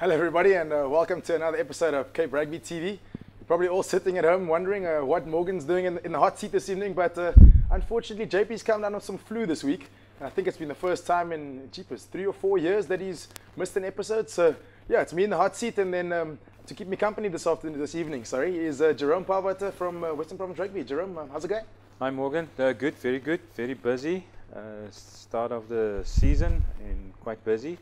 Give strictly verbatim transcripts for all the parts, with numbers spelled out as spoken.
Hello everybody, and uh, welcome to another episode of Cape Rugby T V. You're probably all sitting at home wondering uh, what Morgan's doing in, in the hot seat this evening, but uh, unfortunately J P's come down with some flu this week. And I think it's been the first time in jeepers, three or four years that he's missed an episode. So yeah, it's me in the hot seat, and then um, to keep me company this afternoon, this evening, sorry, is uh, Jerome Paarwater from uh, Western Province Rugby. Jerome, uh, how's it going? Hi Morgan, uh, good, very good, very busy. Uh, start of the season and quite busy.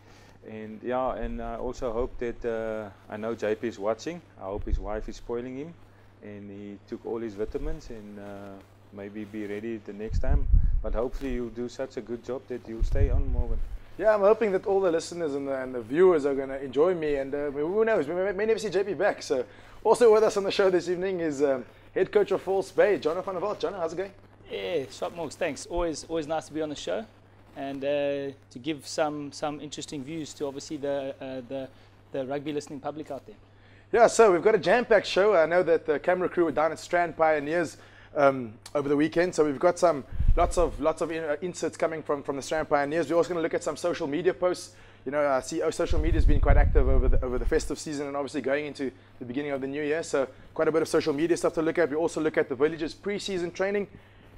And yeah, and I also hope that uh, I know J P is watching. I hope his wife is spoiling him, and he took all his vitamins, and uh, maybe be ready the next time. But hopefully you'll do such a good job that you'll stay on, Morgan. Yeah, I'm hoping that all the listeners and the, and the viewers are going to enjoy me, and uh, who knows, we may, may never see J P back. So, also with us on the show this evening is um, head coach of False Bay, Jonathan Van der Walt. John, how's it going? Yeah, shop Morgs, thanks. Always, always nice to be on the show. And uh, to give some some interesting views to obviously the, uh, the the rugby listening public out there. Yeah, so we've got a jam-packed show. I know that the camera crew were down at Strand Pioneers um, over the weekend, so we've got some lots of lots of in, uh, inserts coming from from the Strand Pioneers. We're also going to look at some social media posts. You know, I see oh, social media has been quite active over the over the festive season, and obviously going into the beginning of the new year. So quite a bit of social media stuff to look at. We also look at the Villages pre-season training.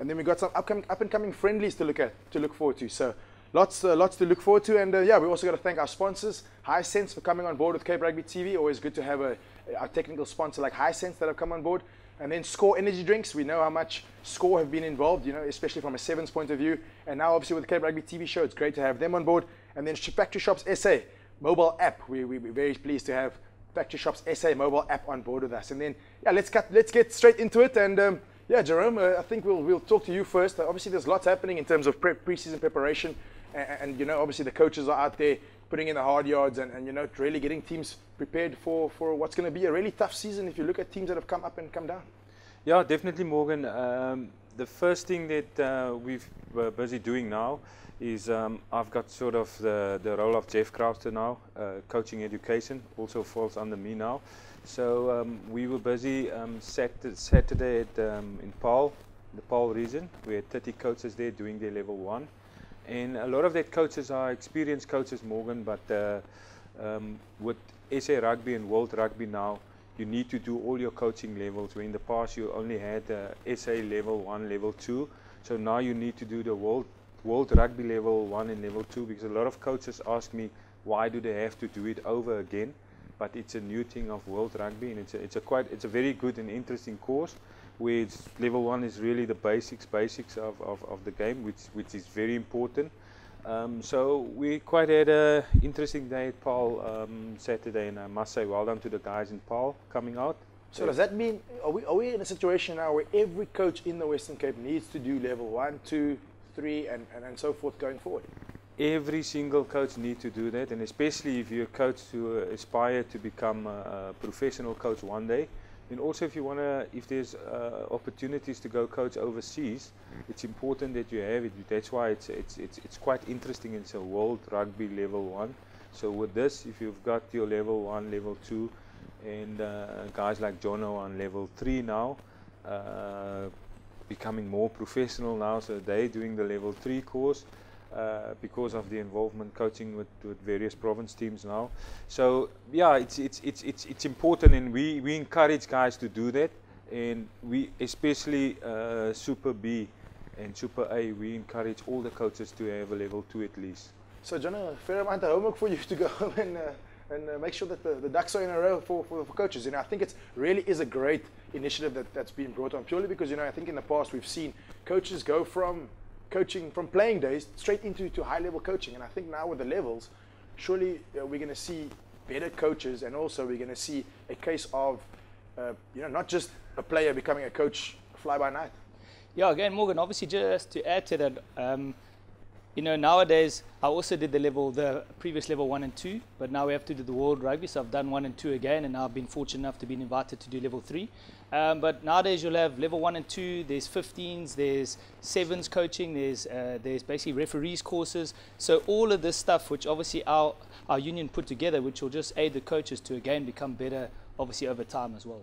And then we got some upcoming, up-and-coming friendlies to look at, to look forward to. So lots, uh, lots to look forward to. And uh, yeah, we also got to thank our sponsors, Hisense, for coming on board with Cape Rugby T V. Always good to have a, a technical sponsor like Hisense that have come on board. And then Score Energy Drinks. We know how much Score have been involved, you know, especially from a sevens point of view. And now, obviously, with the Cape Rugby T V show, it's great to have them on board. And then Factory Shops S A mobile app. We, we, we're very pleased to have Factory Shops S A mobile app on board with us. And then yeah, let's cut, let's get straight into it. And um, yeah, Jerome, uh, I think we'll we'll talk to you first. Uh, obviously, there's lots happening in terms of pre preseason preparation, and, and you know, obviously the coaches are out there putting in the hard yards, and, and you know, really getting teams prepared for for what's going to be a really tough season. If you look at teams that have come up and come down. Yeah, definitely, Morgan. Um, the first thing that uh, we've, we're busy doing now is um, I've got sort of the the role of Jeff Krauster now, uh, coaching education, also falls under me now. So um, we were busy um, sat Saturday at, um, in Paarl, the Paarl region. We had thirty coaches there doing their level one. And a lot of that coaches are experienced coaches, Morgan, but uh, um, with S A Rugby and World Rugby now, you need to do all your coaching levels. Where in the past you only had uh, S A level one, level two. So now you need to do the World, World Rugby level one and level two, because a lot of coaches ask me, why do they have to do it over again? But it's a new thing of World Rugby, and it's a, it's a quite it's a very good and interesting course, where it's, level one is really the basics basics of, of, of the game, which which is very important. Um, so we quite had a interesting day at Paarl um, Saturday, and I must say well done to the guys in Paarl coming out. So does that mean are we are we in a situation now where every coach in the Western Cape needs to do level one, two, three, and and, and so forth going forward? Every single coach needs to do that, and especially if you're a coach who uh, aspire to become a, a professional coach one day, and also if you want to, if there's uh, opportunities to go coach overseas, it's important that you have it. That's why it's it's it's, it's quite interesting. It's a World Rugby level one. So with this, if you've got your level one, level two, and uh, guys like Jono on level three now, uh, becoming more professional now, so they're doing the level three course. Uh, because of the involvement coaching with, with various province teams now, so yeah, it's it's it's it's it's important, and we we encourage guys to do that, and we especially uh, Super B and Super A, we encourage all the coaches to have a level two at least. So, John, a fair amount of homework for you to go home and. Uh and uh, make sure that the, the ducks are in a row for, for, for coaches. You know, I think it really is a great initiative that, that's been brought on, purely because, you know, I think in the past we've seen coaches go from coaching, from playing days straight into to high-level coaching. And I think now with the levels, surely uh, we're going to see better coaches, and also we're going to see a case of, uh, you know, not just a player becoming a coach fly-by-night. Yeah, again, Morgan, obviously just to add to that, um, you know, nowadays, I also did the level, the previous level one and two, but now we have to do the World Rugby, so I've done one and two again, and now I've been fortunate enough to be invited to do level three. Um, but nowadays, you'll have level one and two. There's fifteens, there's sevens coaching, there's uh, there's basically referees courses. So all of this stuff, which obviously our our union put together, which will just aid the coaches to again become better, obviously over time as well.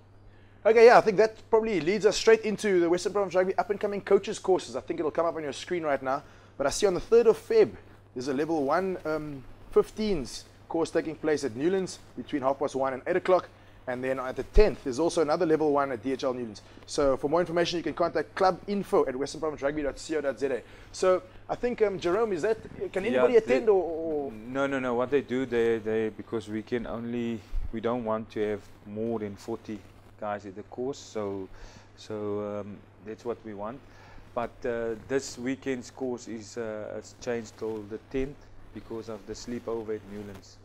Okay, yeah, I think that probably leads us straight into the Western Province Rugby up and coming coaches courses. I think it'll come up on your screen right now. But I see on the third of Feb, there's a level one um, fifteens course taking place at Newlands between half past one and eight o'clock. And then at the tenth, there's also another level one at D H L Newlands. So for more information, you can contact clubinfo at westernprovincerugby dot co dot za. So I think, um, Jerome, is that, can anybody yeah, attend they, or, or? No, no, no. What they do, they, they because we can only, we don't want to have more than forty guys at the course. So, so um, that's what we want. But uh, this weekend's course is uh, changed till the tenth because of the sleepover at Newlands.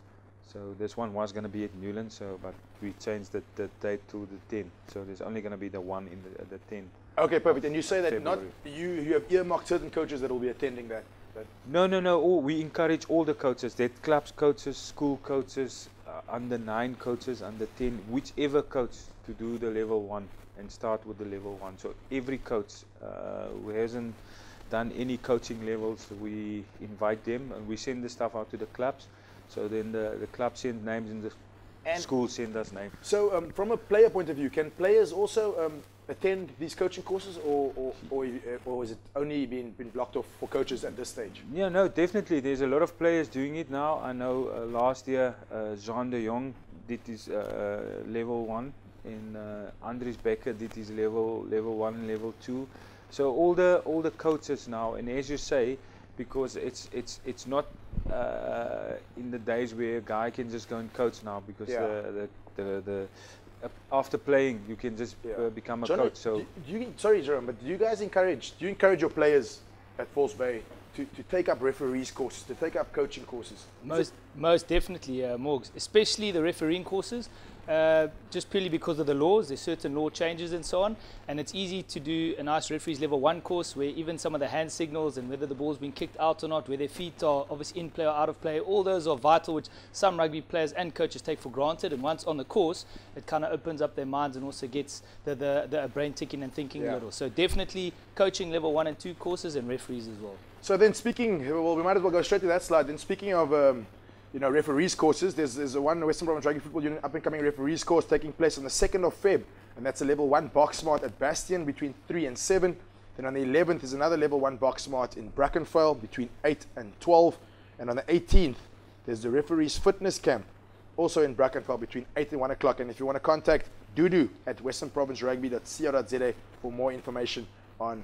So this one was going to be at Newlands, so but we changed the, the date to the tenth. So there's only going to be the one in the, uh, the tenth. Okay, perfect. And you say that February. Not you you have earmarked certain coaches that will be attending that. that no, no, no. All, we encourage all the coaches, that clubs coaches, school coaches, uh, under nine coaches, under ten, whichever coach, to do the level one and start with the level one. So every coach uh, who hasn't done any coaching levels, we invite them and we send the stuff out to the clubs. So then the, the club send names and the and school send us names. So um, from a player point of view, can players also um, attend these coaching courses, or or, or, or is it only been, been blocked off for coaches at this stage? Yeah, no, definitely. There's a lot of players doing it now. I know uh, last year uh, Jean de Jong did his uh, level one, and uh, Andries Becker did his level level one and level two. So all the all the coaches now, and as you say, because it's it's it's not uh, in the days where a guy can just go and coach now, because yeah. the, the, the, the uh, after playing you can just yeah. uh, become a John, coach. So do you, sorry, Jerome, but do you guys encourage do you encourage your players at False Bay to, to take up referees courses, to take up coaching courses? Most most definitely, uh, Morgs, especially the refereeing courses. Uh, just purely because of the laws, there's certain law changes and so on, and it's easy to do a nice referees level one course where even some of the hand signals and whether the ball's been kicked out or not, where their feet are obviously in play or out of play, all those are vital, which some rugby players and coaches take for granted, and once on the course it kind of opens up their minds and also gets the, the, the brain ticking and thinking yeah. a little. So definitely coaching level one and two courses, and referees as well. So then speaking, well, we might as well go straight to that slide. Then speaking of um you know, referees courses, there's, there's one Western Province Rugby Football Union up-and-coming referees course taking place on the second of Feb, and that's a level one box smart at Bastion between three and seven. Then on the eleventh is another level one box smart in Brackenfell between eight and twelve. And on the eighteenth, there's the referees fitness camp, also in Brackenfell between eight and one o'clock. And if you want to contact Dudu at westernprovincerugby dot co dot za for more information on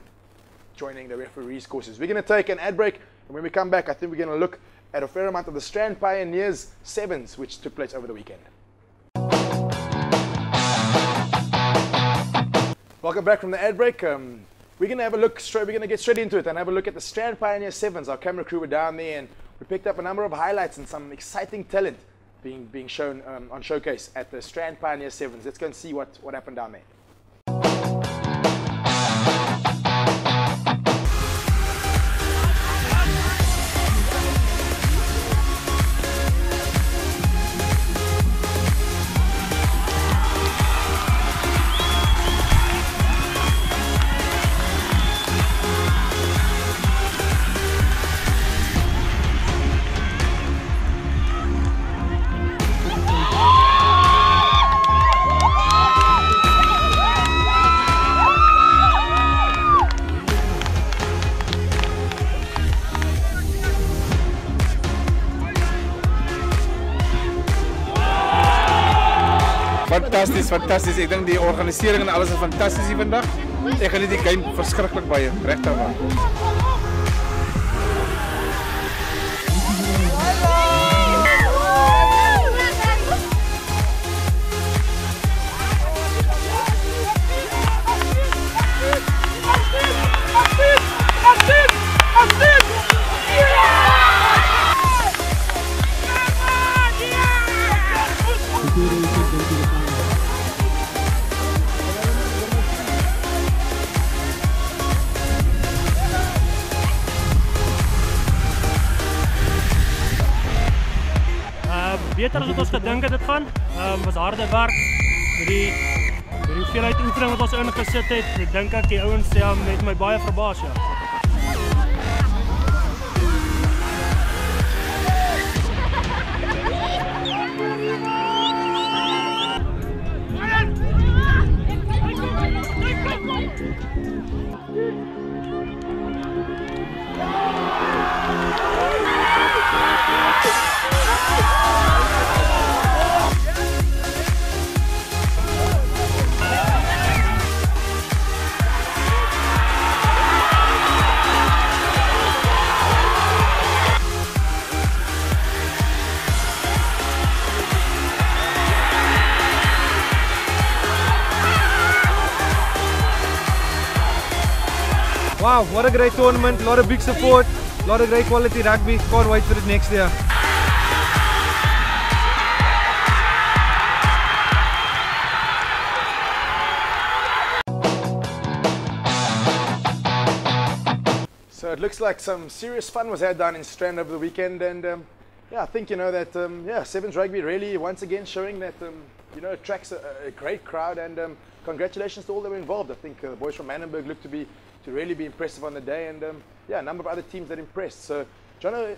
joining the referees courses. We're going to take an ad break, and when we come back, I think we're going to look at a fair amount of the Strand Pioneers sevens, which took place over the weekend. Welcome back from the ad break. Um, we're going to have a look straight, we're going to get straight into it and have a look at the Strand Pioneer sevens. Our camera crew were down there and we picked up a number of highlights and some exciting talent being, being shown um, on showcase at the Strand Pioneer sevens. Let's go and see what, what happened down there. Fantastisch, fantastisch. Ik denk die organisering en alles is fantastisch hier vandaag. Ik geniet die game verschrikkelijk bij je, recht aan. Beter as wat ons gedink het dit gaan. Um, was harde werk. Met die met die hoeveelheid oefening wat ons ingesit het, ek dink ek die ouens ja, het my baie verbaas ja. Wow, what a great tournament, a lot of big support, a lot of great quality rugby. Can't wait for it next year. So it looks like some serious fun was had down in Strand over the weekend, and um, yeah, I think you know that um, yeah, Sevens Rugby really once again showing that um, you know attracts a, a great crowd, and um, congratulations to all that were involved. I think uh, the boys from Mannenberg looked to be to really be impressive on the day, and um, yeah, a number of other teams that impressed. So, Jono,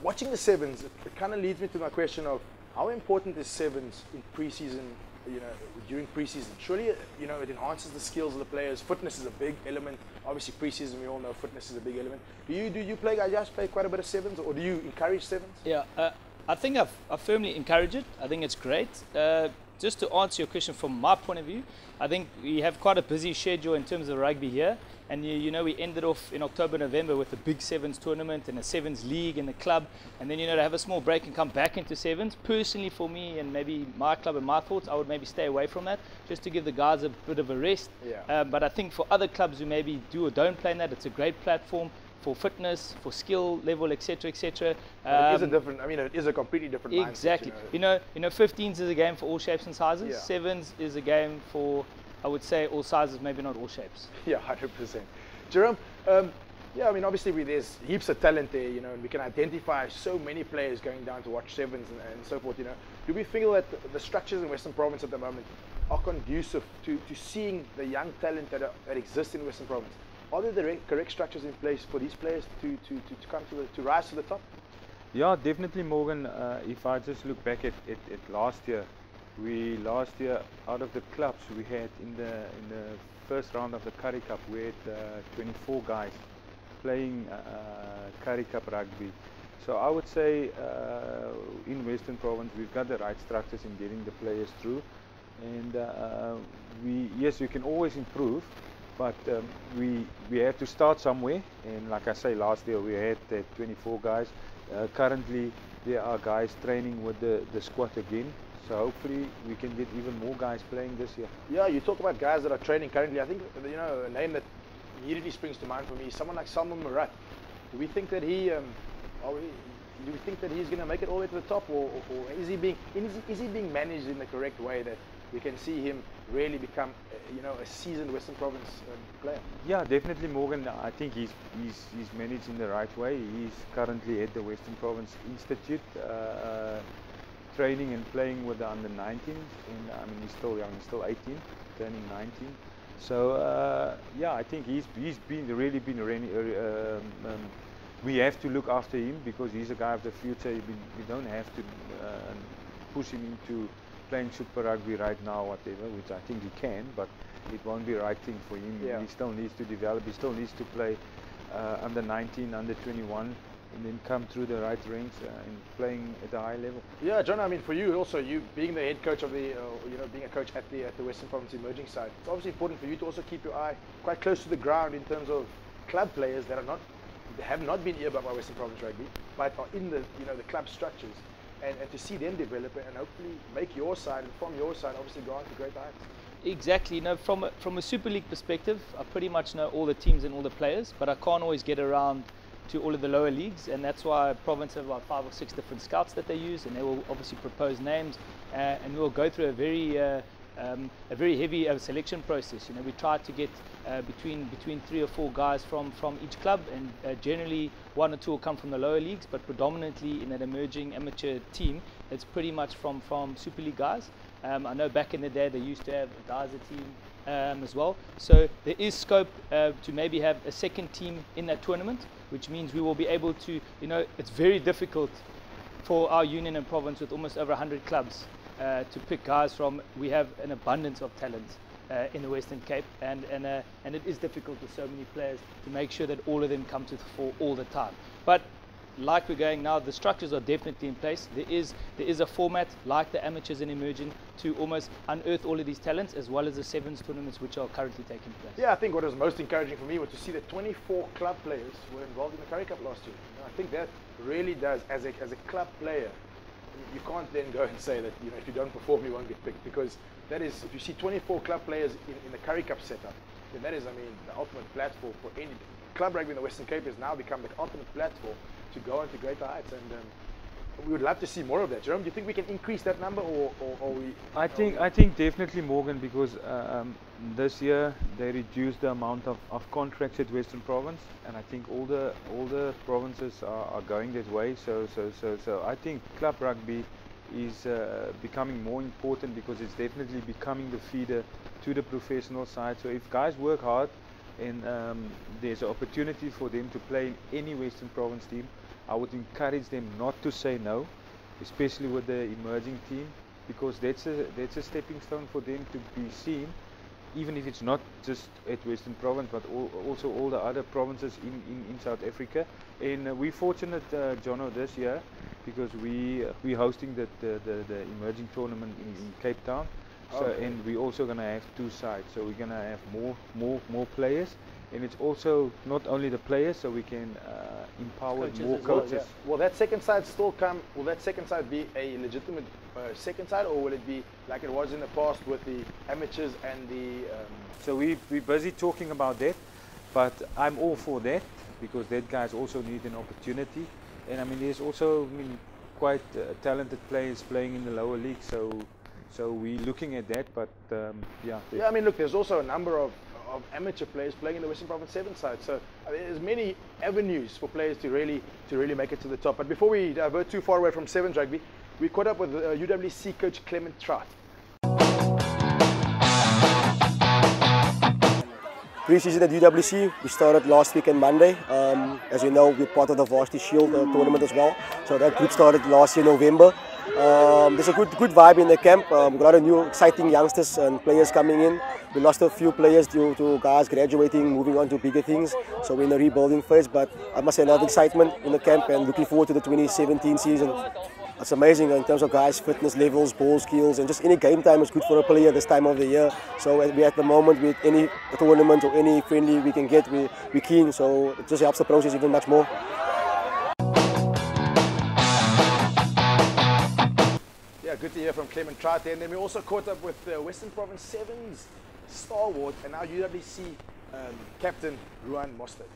watching the Sevens, it, it kind of leads me to my question of how important is Sevens in preseason? You know, during preseason, surely you know it enhances the skills of the players. Fitness is a big element. Obviously, preseason we all know fitness is a big element. Do you do you play guys just play quite a bit of sevens, or do you encourage sevens? Yeah, uh, I think I've, I firmly encourage it. I think it's great. Uh, just to answer your question from my point of view, I think we have quite a busy schedule in terms of rugby here, and you, you know we ended off in October, November with a big sevens tournament and a sevens league and the club, and then you know to have a small break and come back into sevens. Personally, for me and maybe my club and my thoughts, I would maybe stay away from that just to give the guys a bit of a rest. Yeah. Uh, but I think for other clubs who maybe do or don't play in that, it's a great platform for fitness, for skill level, et cetera, et cetera. Um, it is a different. I mean, it is a completely different. Exactly. Mindset, you know, you know, fifteens is a game for all shapes and sizes. Yeah. Sevens is a game for, I would say, all sizes, maybe not all shapes. Yeah, hundred percent. Jerome, um, yeah, I mean, obviously, we, there's heaps of talent there. You know, and we can identify so many players going down to watch sevens and, and so forth. You know, do we feel that the, the structures in Western Province at the moment are conducive to, to seeing the young talent that, are, that exists in Western Province? Are there the correct structures in place for these players to, to, to, to come to, the, to rise to the top? Yeah, definitely, Morgan. Uh, if I just look back at, at, at last year, we last year out of the clubs we had in the in the first round of the Currie Cup, we had uh, twenty-four guys playing uh, Currie Cup rugby. So I would say uh, in Western Province we've got the right structures in getting the players through, and uh, we yes we can always improve. But um, we, we have to start somewhere, and like I say, last year we had uh, twenty-four guys. Uh, currently there are guys training with the, the squad again, so hopefully we can get even more guys playing this year. Yeah, you talk about guys that are training currently. I think, you know, a name that immediately springs to mind for me is someone like Salmon Murat. Do we think that he, um, are we, do we think that he's going to make it all the way to the top, or, or, or is, he being, is, he, is he being managed in the correct way that we can see him really become, uh, you know, a seasoned Western Province uh, player? Yeah, definitely, Morgan. I think he's, he's, he's managed in the right way. He's currently at the Western Province Institute, uh, uh, training and playing with the under nineteens. And I mean, he's still young, he's still eighteen, turning nineteen. So, uh, yeah, I think he's, he's been really been... Uh, um, um, we have to look after him because he's a guy of the future. We don't have to uh, push him into playing Super Rugby right now, whatever, which I think he can, but it won't be the right thing for him. Yeah. He still needs to develop, he still needs to play uh, under nineteen, under twenty-one, and then come through the right ranks uh, and playing at a high level. Yeah, John, I mean, for you also, you being the head coach of the, uh, you know, being a coach at the, at the Western Province emerging side, it's obviously important for you to also keep your eye quite close to the ground in terms of club players that are not, have not been earmarked by Western Province Rugby, but are in the, you know, the club structures. And, and to see them develop and hopefully make your side and from your side obviously go on to great heights. Exactly. You know, from a, from a Super League perspective, I pretty much know all the teams and all the players, but I can't always get around to all of the lower leagues, and that's why Province have about five or six different scouts that they use, and they will obviously propose names, uh, and we'll go through a very uh, um, a very heavy uh, selection process. You know, we try to get uh, between between three or four guys from from each club, and uh, generally one or two will come from the lower leagues, but predominantly in an emerging amateur team, it's pretty much from, from Super League guys. Um, I know back in the day they used to have a Daza team um, as well. So there is scope uh, to maybe have a second team in that tournament, which means we will be able to, you know, it's very difficult for our union and province with almost over one hundred clubs uh, to pick guys from. We have an abundance of talent Uh, in the Western Cape, and and uh, and it is difficult with so many players to make sure that all of them come to the fore all the time. But like we're going now, the structures are definitely in place. There is there is a format like the amateurs and emerging to almost unearth all of these talents, as well as the sevens tournaments which are currently taking place. Yeah, I think what was most encouraging for me was to see that twenty-four club players were involved in the Currie Cup last year. And I think that really does, as a as a club player, you can't then go and say that, you know, if you don't perform you won't get picked, because that is, if you see twenty-four club players in, in the Currie Cup setup, then that is, I mean, the ultimate platform for any club rugby in the Western Cape has now become the ultimate platform to go into greater heights, and um, we would love to see more of that. Jerome, do you think we can increase that number, or, or, or we? I think we I think definitely, Morgan, because uh, um, this year they reduced the amount of, of contracts at Western Province, and I think all the all the provinces are, are going that way. So so so so I think club rugby is uh, becoming more important because it's definitely becoming the feeder to the professional side. So if guys work hard, and um, there's an opportunity for them to play in any Western Province team, I would encourage them not to say no, especially with the emerging team, because that's a that's a stepping stone for them to be seen, even if it's not just at Western Province, but all, also all the other provinces in, in, in South Africa. And uh, we're fortunate, uh, Jono, this year, because we uh, we're hosting the, the, the, the emerging tournament in, in Cape Town. So, okay. And we're also going to have two sides, so we're going to have more, more, more players, and it's also not only the players, so we can uh, empower coaches more coaches. Well, yeah. Will that second side still come? Will that second side be a legitimate uh, second side, or will it be like it was in the past with the amateurs and the? Um so we we're busy talking about that, but I'm all for that because that guys also need an opportunity, and I mean there's also I mean quite uh, talented players playing in the lower league, so. So we're looking at that, but um, yeah. Yeah, I mean, look, there's also a number of, of amateur players playing in the Western Province Seven side. So I mean, there's many avenues for players to really to really make it to the top. But before we divert too far away from Sevens Rugby, we caught up with uh, U W C coach Clement Trout. Pre-season at U W C, we started last week and Monday. Um, as you know, we're part of the Varsity Shield uh, tournament as well. So that group started last year, November. Um, there's a good good vibe in the camp. Um, we've got a lot of new exciting youngsters and players coming in. We lost a few players due to guys graduating, moving on to bigger things. So we're in the rebuilding phase, but I must say a lot of excitement in the camp and looking forward to the twenty seventeen season. It's amazing in terms of guys' fitness levels, ball skills, and just any game time is good for a player this time of the year. So we at the moment with any tournament or any friendly we can get, we, we're keen. So it just helps the process even much more. Yeah, good to hear from Clement Trout. And then we also caught up with the Western Province Sevens stalwart and now U W C um, captain Ruan Mostert.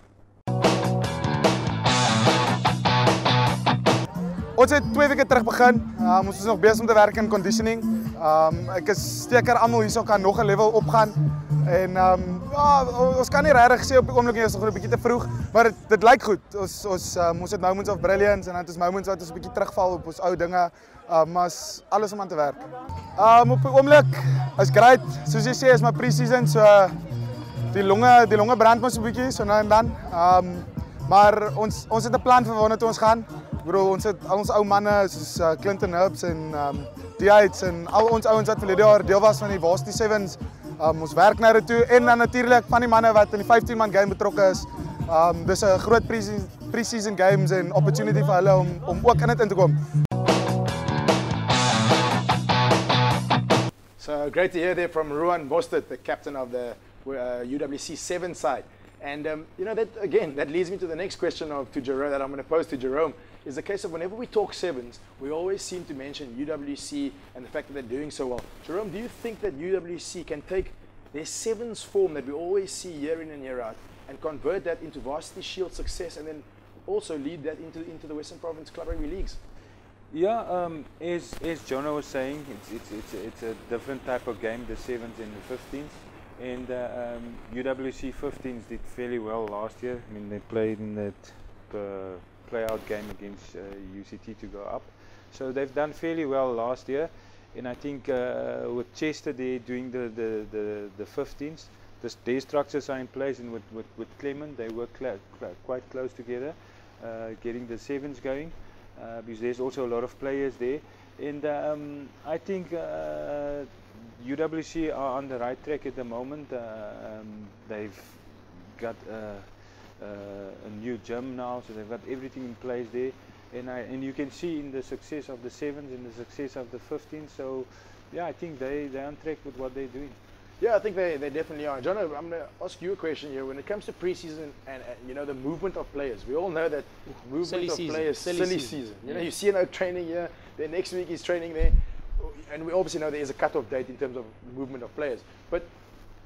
Ons het twee weke terug begin. Um, ons is nog bezig om te werken in conditioning. Um, ek is steker almal hier so kan nog een level opgaan. En um, ja, ons kan nie regtig sê op die oomblik nie, ons is nog een bietjie te vroeg, maar dit, dit lyk goed. Ons, ons, um, ons het moments of brilliance en dan het ons moments wat ons bietjie terugval op ons ou dinge. Um, maar is alles om aan te werk. Um, op die oomblik is great. Soos jy sê is my pre-season, so die longe, die longe brand mos 'n bietjie, so nou en dan. Um, maar ons, ons het 'n plan vir waarna toe ons gaan. Bro, ons het al ons ou manne soos uh, Clinton Hubs en um, D H en al ons ouens wat verlede jaar deel was van die Varsity Sevens. Um, ons werk na dit toe en dan natuurlik van die manne wat in die vyftien man game betrokke is. Um, dis 'n groot pre-season games en opportunity vir hulle om, om ook in dit in te kom. So great to hear there from Ruan Mostert, the captain of the uh, U W C Seven side. And um, you know that again, that leads me to the next question of to Jerome that I'm going to pose to Jerome. Is the case of whenever we talk sevens, we always seem to mention U W C and the fact that they're doing so well. Jerome, do you think that U W C can take their sevens form that we always see year in and year out and convert that into Varsity Shield success and then also lead that into, into the Western Province Club Rugby Leagues? Yeah, um, as, as Jono was saying, it's, it's, it's, a, it's a different type of game, the sevens and the fifteens. And uh, um, U W C fifteens did fairly well last year. I mean, they played in that... Uh, play-out game against uh, U C T to go up, so they've done fairly well last year, and I think uh, with Chester there doing the the the, the fifteens, the, their structures are in place, and with with, with Clement they were cl cl quite close together, uh, getting the sevens going, uh, because there's also a lot of players there, and um, I think uh, U W C are on the right track at the moment. Uh, um, they've got. Uh, Uh, a new gym now, so they've got everything in place there, and I, and you can see in the success of the sevens and the success of the fifteens. So, yeah, I think they they're on track with what they're doing. Yeah, I think they, they definitely are. John, I'm going to ask you a question here. When it comes to preseason and uh, you know the movement of players, we all know that movement silly of season. players silly, silly season. season. You know, you see no training here, then next week he's training there, and we obviously know there is a cut-off date in terms of movement of players, but.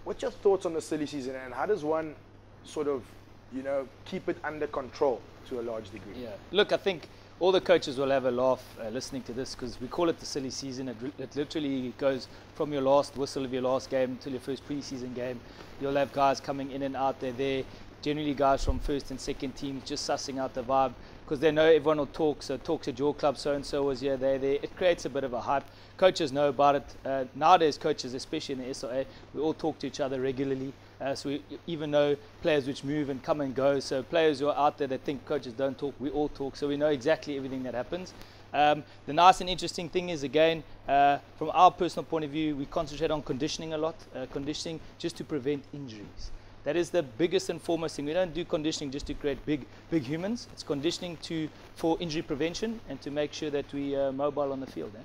What's your thoughts on the silly season, and how does one sort of, you know, keep it under control to a large degree? Yeah. Look, I think all the coaches will have a laugh uh, listening to this, because we call it the silly season. It, it literally goes from your last whistle of your last game until your first pre-season game. You'll have guys coming in and out. They're there. Generally guys from first and second teams just sussing out the vibe, because they know everyone will talk. So talks at your club, so-and-so was here, they're there. It creates a bit of a hype. Coaches know about it. Uh, nowadays, coaches, especially in the S A, we all talk to each other regularly. Uh, so we even know players which move and come and go. So players who are out there that think coaches don't talk, we all talk. So we know exactly everything that happens. Um, the nice and interesting thing is, again, uh, from our personal point of view, we concentrate on conditioning a lot. Uh, conditioning just to prevent injuries. That is the biggest and foremost thing. We don't do conditioning just to create big, big humans. It's conditioning to for injury prevention and to make sure that we are mobile on the field. Eh?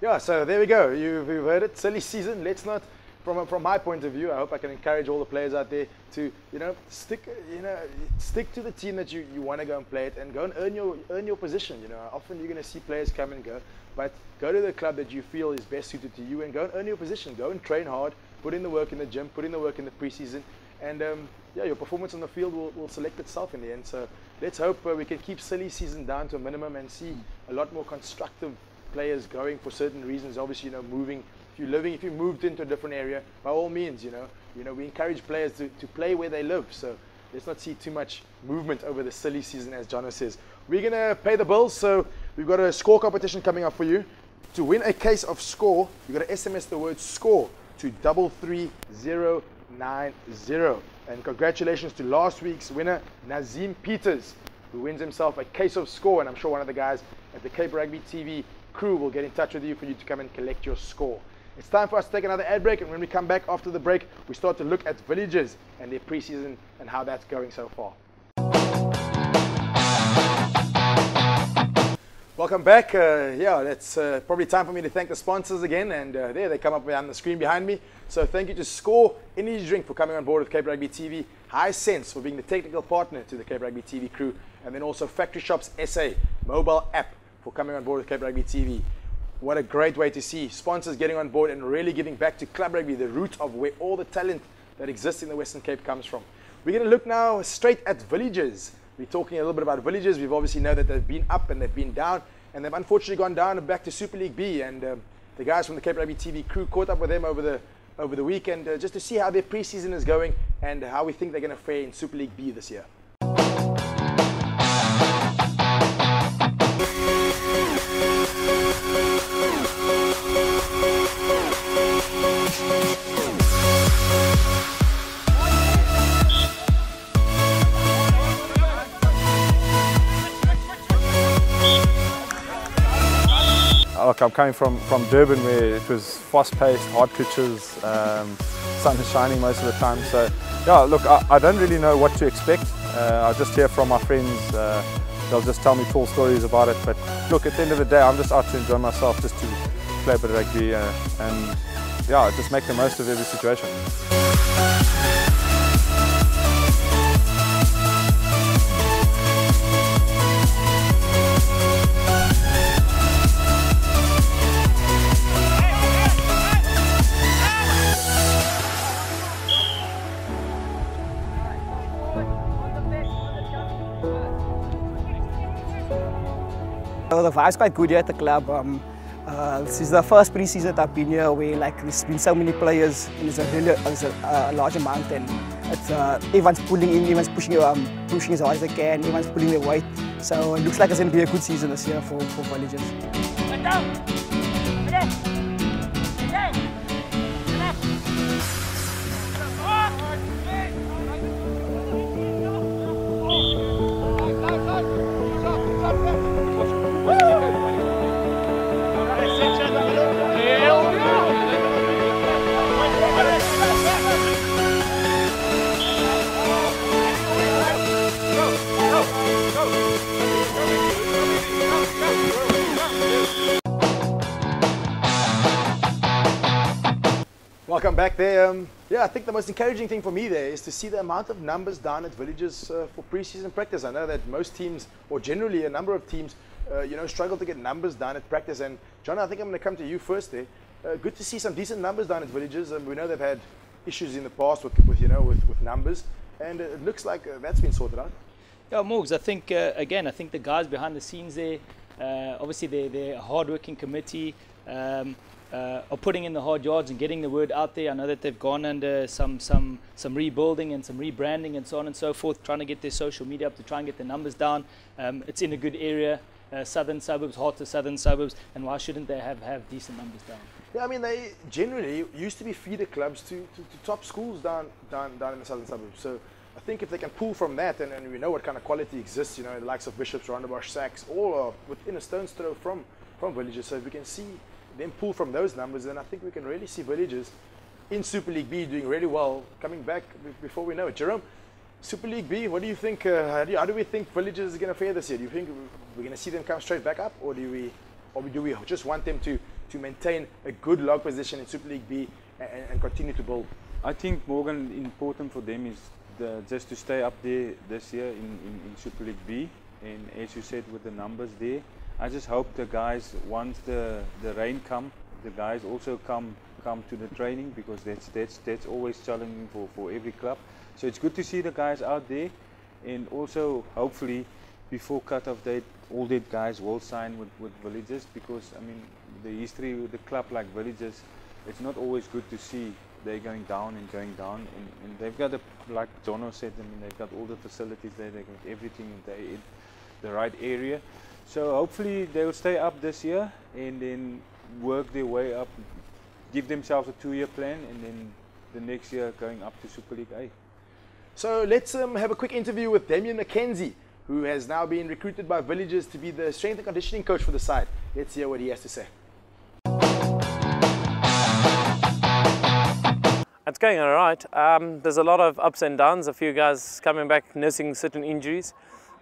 Yeah, so there we go. You've, you've heard it. Silly season. Let's not, from from my point of view, I hope I can encourage all the players out there to, you know, stick, you know, stick to the team that you, you want to go and play it, and go and earn your earn your position. You know, often you're going to see players come and go, but go to the club that you feel is best suited to you and go and earn your position. Go and train hard. Put in the work in the gym. Put in the work in the preseason. And um, yeah, your performance on the field will, will select itself in the end. So let's hope uh, we can keep silly season down to a minimum and see a lot more constructive players going for certain reasons. Obviously, you know, moving. If you're living, if you moved into a different area, by all means, you know, you know, we encourage players to, to play where they live. So let's not see too much movement over the silly season, as Jono says. We're gonna pay the bills. So we've got a score competition coming up for you. To win a case of Score, you've got to S M S the word Score to double three zero. nine zero, and congratulations to last week's winner, Nazim Peters, who wins himself a case of Score. And I'm sure one of the guys at the Cape Rugby T V crew will get in touch with you for you to come and collect your score. It's time for us to take another ad break, and when we come back after the break, we start to look at Villages and their preseason and how that's going so far. Welcome back. Uh, yeah, it's uh, probably time for me to thank the sponsors again, and uh, there they come up on the screen behind me. So thank you to Score Energy Drink for coming on board with Cape Rugby T V, Hisense for being the technical partner to the Cape Rugby T V crew, and then also Factory Shops S A mobile app for coming on board with Cape Rugby T V. What a great way to see sponsors getting on board and really giving back to club rugby, the root of where all the talent that exists in the Western Cape comes from. We're going to look now straight at Villages. We're talking a little bit about Villages. We've obviously know that they've been up and they've been down, and they've unfortunately gone down and back to Super League B. And um, the guys from the Cape Rugby T V crew caught up with them over the over the weekend uh, just to see how their preseason is going and how we think they're going to fare in Super League B this year. Look, I'm coming from, from Durban, where it was fast-paced, hard pitches, um, sun is shining most of the time. So, yeah, look, I, I don't really know what to expect. Uh, I just hear from my friends. Uh, they'll just tell me tall stories about it. But, look, at the end of the day, I'm just out to enjoy myself, just to play a bit of rugby uh, and, yeah, just make the most of every situation. The vibe's quite good here at the club. Um, uh, this is the first pre-season that I've been here, where like there's been so many players, and there's a really there's a, a large amount, and it's, uh, everyone's pulling in, everyone's pushing, um, pushing as hard as they can, everyone's pulling their weight. So it looks like it's going to be a good season this year for for Villages. Welcome back there. Um, yeah, I think the most encouraging thing for me there is to see the amount of numbers down at Villages uh, for preseason practice. I know that most teams, or generally a number of teams, uh, you know, struggle to get numbers down at practice. And John, I think I'm going to come to you first there. Uh, good to see some decent numbers down at Villages. Um, we know they've had issues in the past with, with you know, with, with numbers, and it looks like that's been sorted out. Yeah, Morgs, I think, uh, again, I think the guys behind the scenes there, uh, obviously they're, they're a hard-working committee, um, uh, are putting in the hard yards and getting the word out there. I know that they've gone under some, some, some rebuilding and some rebranding and so on and so forth, trying to get their social media up to try and get the numbers down. Um, it's in a good area. Uh, southern suburbs, hot to southern suburbs, and why shouldn't they have, have decent numbers down? Yeah, I mean, they generally used to be feeder clubs to, to, to top schools down, down, down in the southern suburbs. So I think if they can pull from that, and, and we know what kind of quality exists, you know, the likes of Bishops, Rondebosch, Sachs, all are within a stone's throw from, from villages. So if we can see them pull from those numbers, then I think we can really see villages in Super League B doing really well, coming back before we know it. Jerome, Super League B, what do you think, uh, how, do you, how do we think villages are going to fare this year? Do you think we're going to see them come straight back up, or do we or do we just want them to, to maintain a good log position in Super League B and, and continue to build? I think, Morgan, important for them is the, just to stay up there this year in, in, in Super League B, and as you said, with the numbers there. I just hope the guys, once the, the rain come, the guys also come come to the training, because that's, that's, that's always challenging for, for every club. So it's good to see the guys out there, and also hopefully before cut-off date all the guys will sign with, with villages, because I mean the history with the club like villages, it's not always good to see they're going down and going down, and, and they've got a, like Jono said, I mean they've got all the facilities there, they've got everything, they in the right area. So hopefully they'll stay up this year and then work their way up, give themselves a two-year plan, and then the next year going up to Super League A. So let's um, have a quick interview with Damian McKenzie, who has now been recruited by Villagers to be the strength and conditioning coach for the side. Let's hear what he has to say. It's going all right. Um, there's a lot of ups and downs. A few guys coming back nursing certain injuries.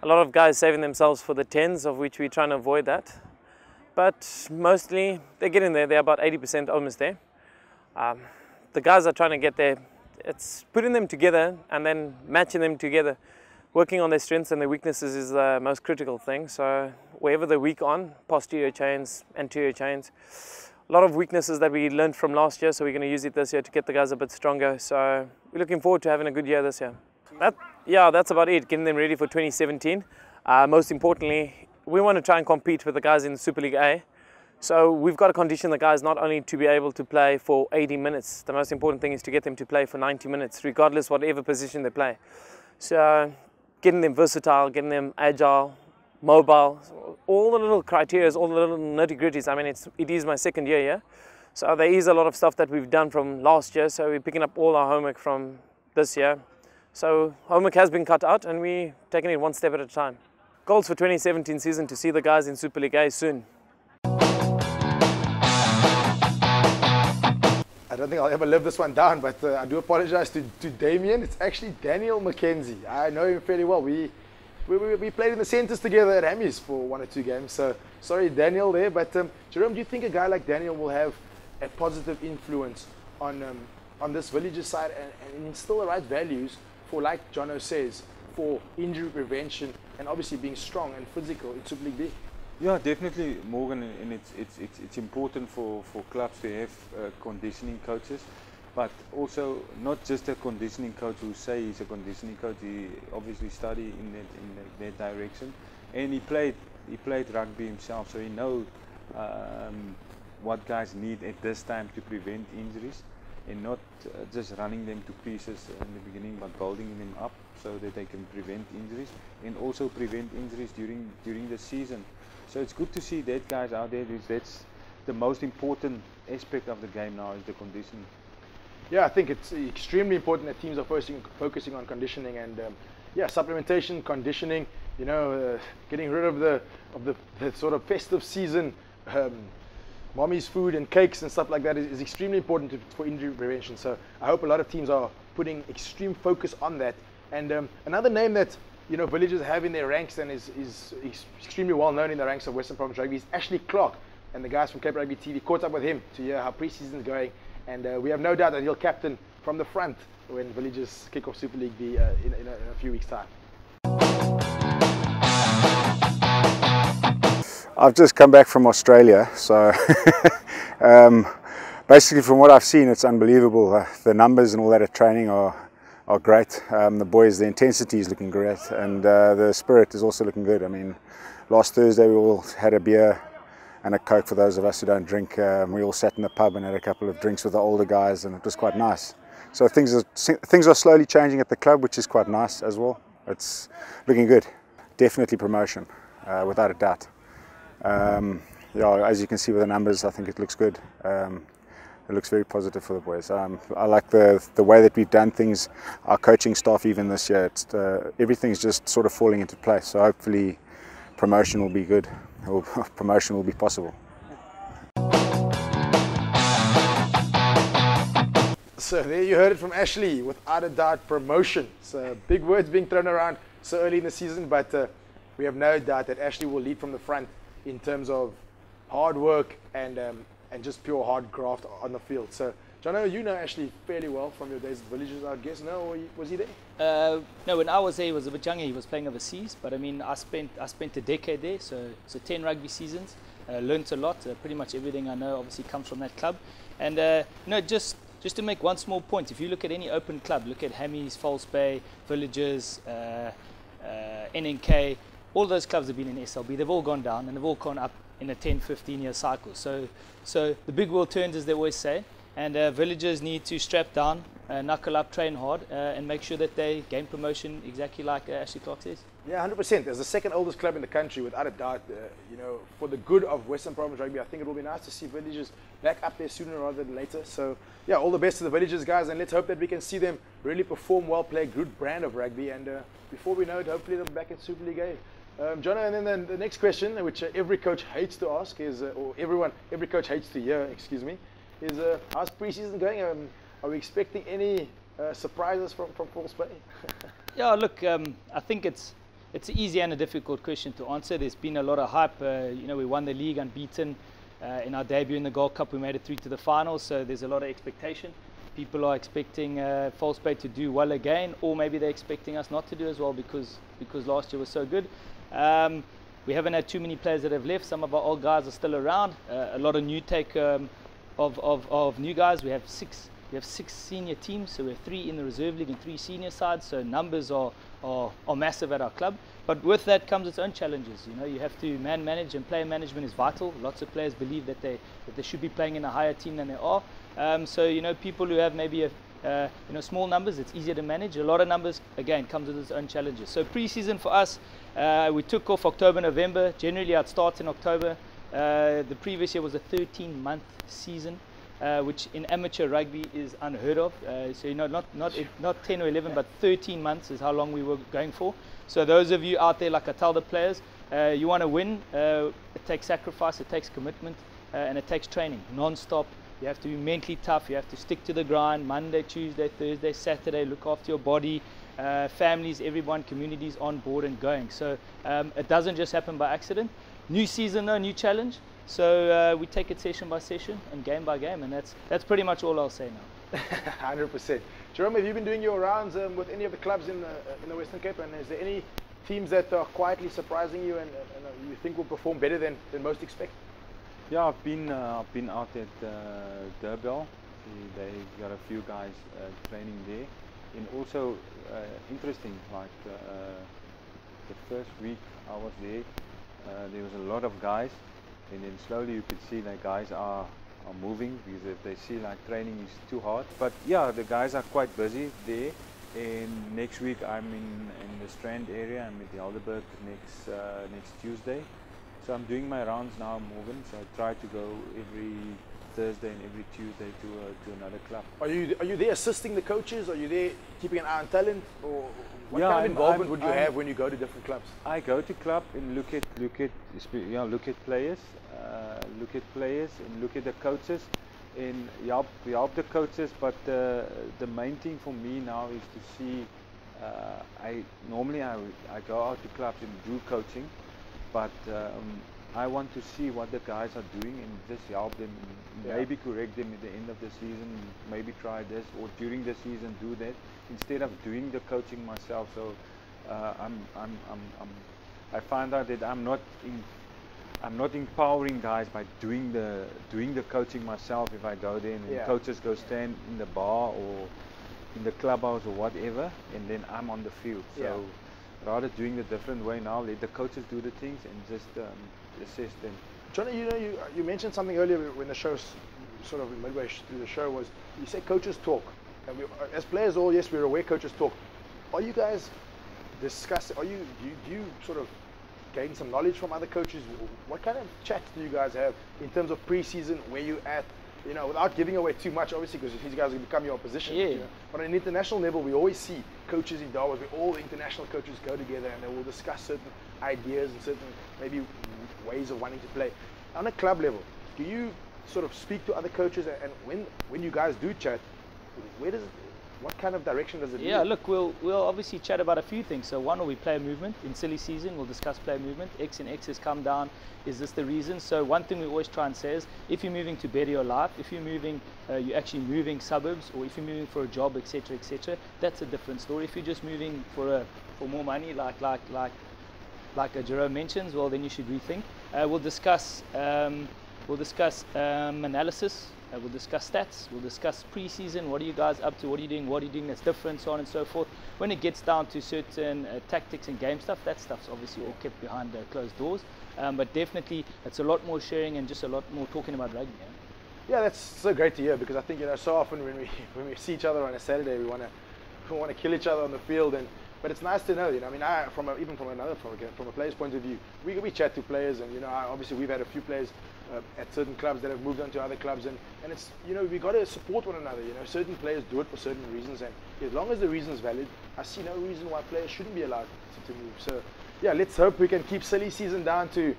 A lot of guys saving themselves for the tens, of which we're trying to avoid that. But mostly, they're getting there. They're about eighty percent almost there. Um, the guys are trying to get there. It's putting them together and then matching them together. Working on their strengths and their weaknesses is the most critical thing. So wherever they're weak on, posterior chains, anterior chains, a lot of weaknesses that we learned from last year, so we're going to use it this year to get the guys a bit stronger. So we're looking forward to having a good year this year. That, yeah, that's about it, getting them ready for twenty seventeen. Uh, most importantly, we want to try and compete with the guys in Super League A. So we've got to condition the guys not only to be able to play for eighty minutes, the most important thing is to get them to play for ninety minutes, regardless whatever position they play. So getting them versatile, getting them agile, mobile, all the little criteria, all the little nitty-gritties. I mean, it's, it is my second year here, so there is a lot of stuff that we've done from last year, so we're picking up all our homework from this year. So homework has been cut out and we're taking it one step at a time. Goals for twenty seventeen season, to see the guys in Super League A soon. I don't think I'll ever live this one down, but uh, I do apologize to, to Damian. It's actually Daniel McKenzie. I know him fairly well. We we, we, we played in the centres together at Hammies for one or two games. So sorry, Daniel there. But um, Jerome, do you think a guy like Daniel will have a positive influence on um, on this villages side and, and instill the right values for, like Jono says, for injury prevention and obviously being strong and physical in Super League B? Yeah, definitely, Morgan, and it's, it's, it's, it's important for, for clubs to have uh, conditioning coaches, but also not just a conditioning coach who say he's a conditioning coach. He obviously studied in that, in that, that direction, and he played, he played rugby himself, so he knows um, what guys need at this time to prevent injuries, and not uh, just running them to pieces in the beginning, but building them up so that they can prevent injuries, and also prevent injuries during, during the season. So it's good to see that guys out there. That's the most important aspect of the game now, is the conditioning. Yeah, I think it's extremely important that teams are focusing, focusing on conditioning and um, yeah, supplementation, conditioning. You know, uh, getting rid of the of the, the sort of festive season, um, mommy's food and cakes and stuff like that is, is extremely important to, for injury prevention. So I hope a lot of teams are putting extreme focus on that. And um, another name that, you know, villages have in their ranks and is, is extremely well known in the ranks of Western Province Rugby is Ashley Clark, and the guys from Cape Rugby T V caught up with him to hear how pre-season is going, and uh, we have no doubt that he'll captain from the front when villages kick off Super League B uh, in, in, a, in a few weeks' time. I've just come back from Australia, so um, basically from what I've seen, it's unbelievable. Uh, the numbers and all that at training are are great. Um, the boys, the intensity is looking great, and uh, the spirit is also looking good. I mean, last Thursday we all had a beer and a Coke for those of us who don't drink. Um, we all sat in the pub and had a couple of drinks with the older guys, and it was quite nice. So things are, things are slowly changing at the club, which is quite nice as well. It's looking good. Definitely promotion, uh, without a doubt. Um, yeah, as you can see with the numbers, I think it looks good. Um, it looks very positive for the boys. Um, I like the, the way that we've done things, our coaching staff even this year. It's, uh, everything's just sort of falling into place, so hopefully promotion will be good, or promotion will be possible. So there you heard it from Ashley, without a doubt promotion. So big words being thrown around so early in the season, but uh, we have no doubt that Ashley will lead from the front in terms of hard work and um, and just pure hard graft on the field. So, Jono, you know Ashley fairly well from your days at Villages, I guess. No, or was he there? Uh, no, when I was there, he was a bit younger. He was playing overseas, but I mean, I spent I spent a decade there, so so ten rugby seasons. Uh, learned a lot. Uh, pretty much everything I know obviously comes from that club, and uh, no, just. Just to make one small point, if you look at any open club, look at Hammies, False Bay, Villages, uh, uh, N N K, all those clubs have been in S L B. They've all gone down and they've all gone up in a ten, fifteen year cycle. So, so the big world turns, as they always say, and uh, Villages need to strap down, uh, knuckle up, train hard, uh, and make sure that they gain promotion exactly like uh, Ashley Clark says. Yeah, one hundred percent. As the second oldest club in the country, without a doubt, uh, you know, for the good of Western Province Rugby, I think it will be nice to see Villages back up there sooner rather than later. So yeah, all the best to the Villages guys, and let's hope that we can see them really perform well, play a good brand of rugby, and uh, before we know it, hopefully they'll be back in Super League A. Um, Jono, and then the, the next question, which uh, every coach hates to ask is, uh, or everyone, every coach hates to hear, excuse me, is uh, how's preseason going? Um, are we expecting any uh, surprises from, from False Bay? Yeah, look, um, I think it's it's an easy and a difficult question to answer. There's been a lot of hype. Uh, you know, we won the league unbeaten. Uh, in our debut in the Gold Cup, we made it through to the final, so there's a lot of expectation. People are expecting uh, False Bay to do well again, or maybe they're expecting us not to do as well because because last year was so good. Um, we haven't had too many players that have left. Some of our old guys are still around. Uh, a lot of new take um, of, of of new guys. We have six we have six senior teams, so we have three in the reserve league and three senior sides. So numbers are are, are massive at our club. But with that comes its own challenges. You know, you have to man manage, and player management is vital. Lots of players believe that they that they should be playing in a higher team than they are. Um, so you know, people who have maybe a uh, you know small numbers, it's easier to manage. A lot of numbers again comes with its own challenges. So pre-season for us, uh, we took off October, November. Generally, I'd start in October. Uh, the previous year was a thirteen-month season. Uh, which in amateur rugby is unheard of. Uh, so you know, not not not ten or eleven, but thirteen months is how long we were going for. So those of you out there, like I tell the players, uh, you want to win. Uh, it takes sacrifice, it takes commitment, uh, and it takes training non-stop. You have to be mentally tough. You have to stick to the grind. Monday, Tuesday, Thursday, Saturday. Look after your body, uh, families, everyone, communities on board and going. So um, it doesn't just happen by accident. New season, though, new challenge. So uh, we take it session by session and game by game, and that's that's pretty much all I'll say now. one hundred percent. Jerome, have you been doing your rounds um, with any of the clubs in the, in the Western Cape, and is there any teams that are quietly surprising you and, and you think will perform better than, than most expect? Yeah, I've been uh, I've been out at uh, Durban. They got a few guys uh, training there, and also uh, interesting. Like uh, the first week I was there, uh, there was a lot of guys. And then slowly you could see that guys are, are moving, because if they see like training is too hard. But yeah, the guys are quite busy there. And next week I'm in, in the Strand area. I'm at the Helderberg next uh, next Tuesday. So I'm doing my rounds now, I'm moving. So I try to go every Thursday and every Tuesday to uh, to another club. Are you are you there assisting the coaches? Are you there keeping an eye on talent? Or what yeah, kind I'm, of involvement I'm, would you I'm, have when you go to different clubs? I go to club and look at look at you know, look at players, uh, look at players and look at the coaches, and we help, we help the coaches. But uh, the main thing for me now is to see. Uh, I normally I I go out to clubs and do coaching, but. Um, I want to see what the guys are doing and just help them, yeah. Maybe correct them at the end of the season, maybe try this, or during the season do that, instead of doing the coaching myself. So uh, I'm, I'm, I'm, I'm, I find out that I'm not in, I'm not empowering guys by doing the doing the coaching myself. If I go there and yeah. the coaches go stand in the bar or in the clubhouse or whatever, and then I'm on the field. So yeah. rather doing the different way now, let the coaches do the things and just um, assist them. Johnny, you know, you, you mentioned something earlier when the show, sort of midway through the show, was you said coaches talk, and we, as players, all yes, we're aware coaches talk. Are you guys discussing? Are you do you, do you sort of gain some knowledge from other coaches? What kind of chats do you guys have in terms of preseason? Where you at? You know, without giving away too much, obviously, because these guys will become your opposition. Yeah. You know? But on an international level, we always see coaches in Darwin, where all the international coaches go together and they will discuss certain ideas and certain maybe ways of wanting to play. On a club level, do you sort of speak to other coaches? And when when you guys do chat, where does it, what kind of direction does it lead? Yeah, look, we'll we'll obviously chat about a few things. So one will be player movement. In silly season, we'll discuss player movement. X and X has come down. Is this the reason? So one thing we always try and say is, if you're moving to better your life, if you're moving, uh, you're actually moving suburbs, or if you're moving for a job, et cetera, et cetera, that's a different story. If you're just moving for a for more money, like like like like a Jerome mentions, well then you should rethink. Uh, we'll discuss um, we'll discuss um, analysis. Uh, we'll discuss stats, we'll discuss preseason. What are you guys up to, what are you doing, what are you doing that's different, so on and so forth. When it gets down to certain uh, tactics and game stuff, that stuff's obviously all kept behind uh, closed doors. Um, but definitely, it's a lot more sharing and just a lot more talking about rugby. Yeah, yeah, that's so great to hear, because I think, you know, so often when we when we see each other on a Saturday, we want to we want to kill each other on the field. And but it's nice to know, you know, I mean, I, from a, even from another, from a, from a player's point of view, we, we chat to players, and, you know, obviously we've had a few players uh, at certain clubs that have moved on to other clubs, and, and it's, you know, we've got to support one another, you know, certain players do it for certain reasons, and as long as the reason is valid, I see no reason why players shouldn't be allowed to, to move. So, yeah, let's hope we can keep silly season down to,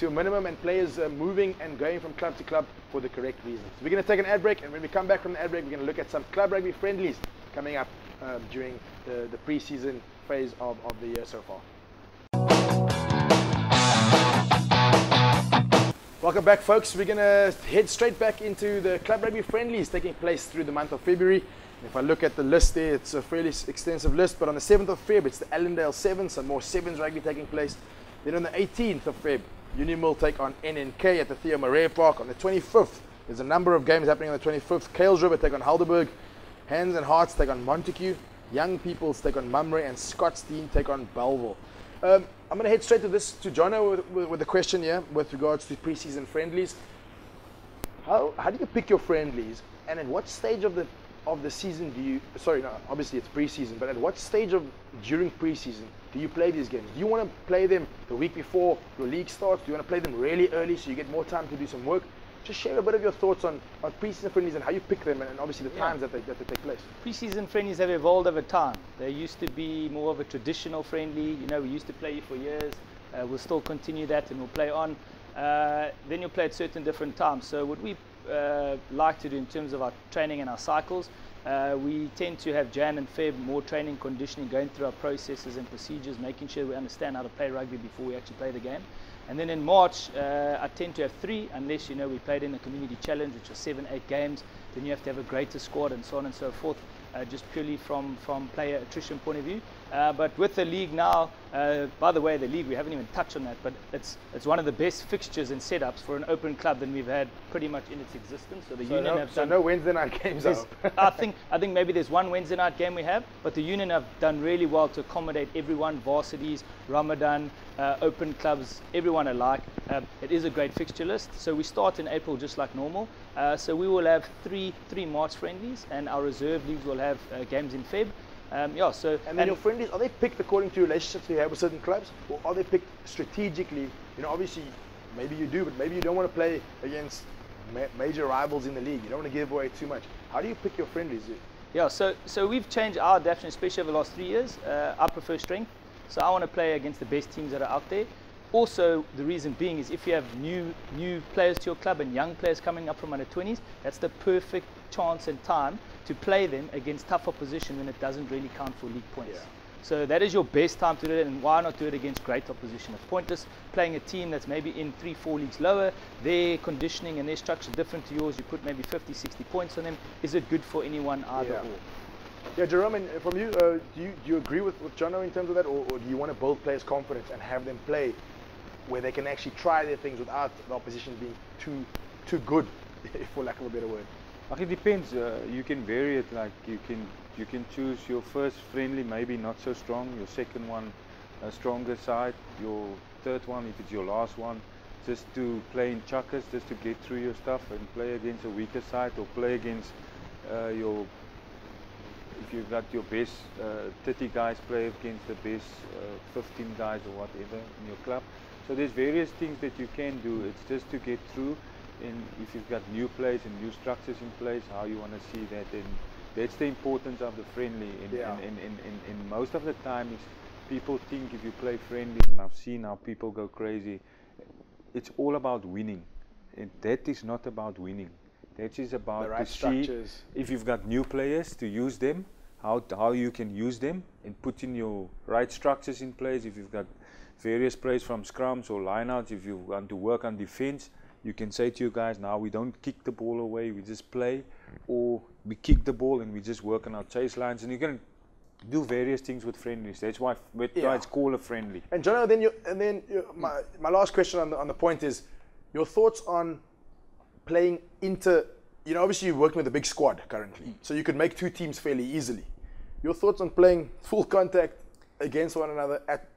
to a minimum, and players uh, moving and going from club to club for the correct reasons. We're going to take an ad break, and when we come back from the ad break, we're going to look at some club rugby friendlies coming up Um, during the, the pre-season phase of, of the year so far. Welcome back, folks. We're going to head straight back into the club rugby friendlies taking place through the month of February. And if I look at the list there, it's a fairly extensive list, but on the seventh of Feb, it's the Allendale Sevens, some more Sevens rugby taking place. Then on the eighteenth of Feb, Unimil take on N N K at the Theo Marais Park. On the twenty-fifth, there's a number of games happening on the twenty-fifth. Kales River take on Heidelberg. Hands and Hearts take on Montague, Young Peoples take on Mumray, and Scott's team take on Bellville. Um, I'm going to head straight to this, to Jono with, with, with a question here with regards to preseason friendlies. How, how do you pick your friendlies, and at what stage of the of the season do you, sorry, no, obviously it's preseason, but at what stage of, during preseason do you play these games? Do you want to play them the week before your league starts? Do you want to play them really early so you get more time to do some work? Just share a bit of your thoughts on, on pre-season friendlies and how you pick them, and, and obviously the yeah. times that they, that they take place. Pre-season friendlies have evolved over time. They used to be more of a traditional friendly. You know, we used to play for years. Uh, we'll still continue that, and we'll play on. Uh, then you'll play at certain different times. So what we uh, like to do in terms of our training and our cycles, uh, we tend to have Jan and Feb more training, conditioning, going through our processes and procedures, making sure we understand how to play rugby before we actually play the game. And then in March, uh, I tend to have three, unless, you know, we played in a community challenge, which was seven, eight games. Then you have to have a greater squad and so on and so forth, uh, just purely from, from player attrition point of view. Uh, but with the league now, uh, by the way, the league, we haven't even touched on that, but it's it's one of the best fixtures and setups for an open club that we've had pretty much in its existence. So the so Union no, have so done... So no Wednesday night games up. I think, I think maybe there's one Wednesday night game we have, but the Union have done really well to accommodate everyone, varsities, Ramadan, Uh, open clubs, everyone alike. Um, it is a great fixture list. So we start in April just like normal. Uh, so we will have three three March friendlies, and our reserve leagues will have uh, games in Feb. Um, yeah. So and then and your friendlies, are they picked according to relationships you have with certain clubs, or are they picked strategically? You know, obviously, maybe you do, but maybe you don't want to play against ma major rivals in the league. You don't want to give away too much. How do you pick your friendlies? Yeah. So so we've changed our adaptation, especially over the last three years. Uh, I prefer strength. So I want to play against the best teams that are out there. Also, the reason being is if you have new new players to your club and young players coming up from under twenties, that's the perfect chance and time to play them against tough opposition when it doesn't really count for league points. Yeah. So that is your best time to do it, and why not do it against great opposition? It's pointless playing a team that's maybe in three, four leagues lower. Their conditioning and their structure different to yours. You put maybe fifty, sixty points on them. Is it good for anyone either yeah. or? Yeah, Jerome, and from you, uh, do you, do you agree with, with Jono in terms of that, or, or do you want to build players' confidence and have them play where they can actually try their things without the opposition being too too good, for lack of a better word? Like, it depends. Uh, you can vary it. Like you can you can choose your first friendly, maybe not so strong. Your second one, a stronger side. Your third one, if it's your last one, just to play in chuckers, just to get through your stuff and play against a weaker side, or play against uh, your. If you've got your best uh, thirty guys play against the best uh, fifteen guys or whatever in your club. So there's various things that you can do. It's just to get through, and if you've got new plays and new structures in place, how you want to see that. And that's the importance of the friendly. And, yeah. and, and, and, and, and most of the time people think if you play friendlies, and I've seen how people go crazy, it's all about winning, and that is not about winning. That is about the right to structures. See if you've got new players, to use them, how, how you can use them, and put in your right structures in place. If you've got various plays from scrums or lineouts, if you want to work on defense, you can say to you guys, now we don't kick the ball away, we just play, or we kick the ball and we just work on our chase lines. And you can do various things with friendlies. That's why, that's yeah. why it's called a friendly. And Jono, then you, and then you, my, my last question on the, on the point is, your thoughts on playing into, you know, obviously you're working with a big squad currently, mm. so you could make two teams fairly easily. Your thoughts on playing full contact against one another at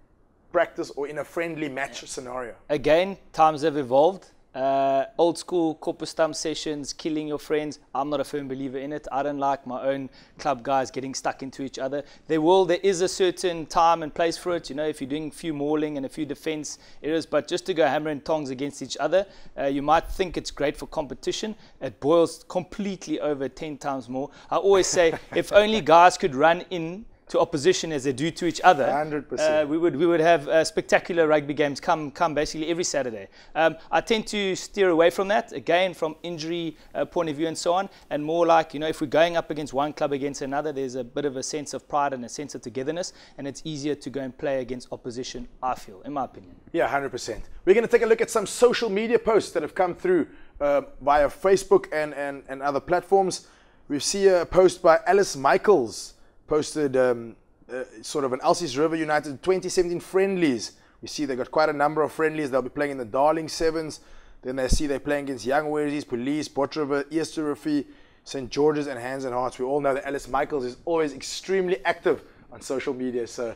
practice or in a friendly match scenario? Again, times have evolved. Uh, old school corpus stump sessions, killing your friends. I'm not a firm believer in it. I don't like my own club guys getting stuck into each other. There will, there is a certain time and place for it. You know, if you're doing a few mauling and a few defense errors, but just to go hammer and tongs against each other, uh, you might think it's great for competition. It boils completely over ten times more. I always say, if only guys could run in to opposition as they do to each other, one hundred percent. Uh, we would we would have uh, spectacular rugby games come come basically every Saturday. Um, I tend to steer away from that, again from injury uh, point of view and so on, and more like, you know, if we're going up against one club against another, there's a bit of a sense of pride and a sense of togetherness, and it's easier to go and play against opposition, I feel, in my opinion. Yeah, one hundred percent. We're going to take a look at some social media posts that have come through uh, via Facebook and, and, and other platforms. We see a post by Alice Michaels, posted um, uh, sort of an Elsie's River United twenty seventeen friendlies. We see they got quite a number of friendlies. They'll be playing in the Darling Sevens. Then they see they're playing against Young Wersies, Police, Botriver, Easterfree, Saint George's and Hands and Hearts. We all know that Alice Michaels is always extremely active on social media. So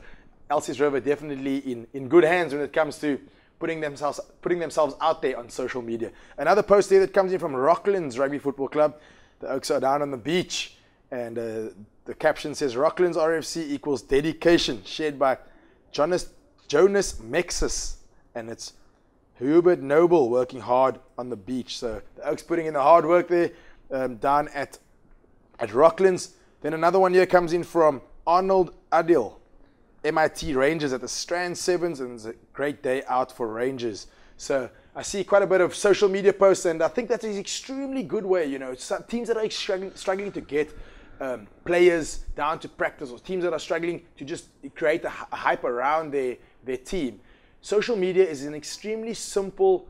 Elsie's River definitely in, in good hands when it comes to putting themselves, putting themselves out there on social media. Another post there that comes in from Rocklands Rugby Football Club. The Oaks are down on the beach. And uh, the caption says, Rocklands R F C equals dedication, shared by Jonas, Jonas Mexis. And it's Hubert Noble working hard on the beach. So the Oaks putting in the hard work there, um, down at, at Rocklands. Then another one here comes in from Arnold Adil, M I T Rangers at the Strand Sevens. And it's a great day out for Rangers. So I see quite a bit of social media posts, and I think that's an extremely good way. You know, some teams that are struggling, struggling to get Um, players down to practice, or teams that are struggling to just create a, a hype around their, their team. Social media is an extremely simple,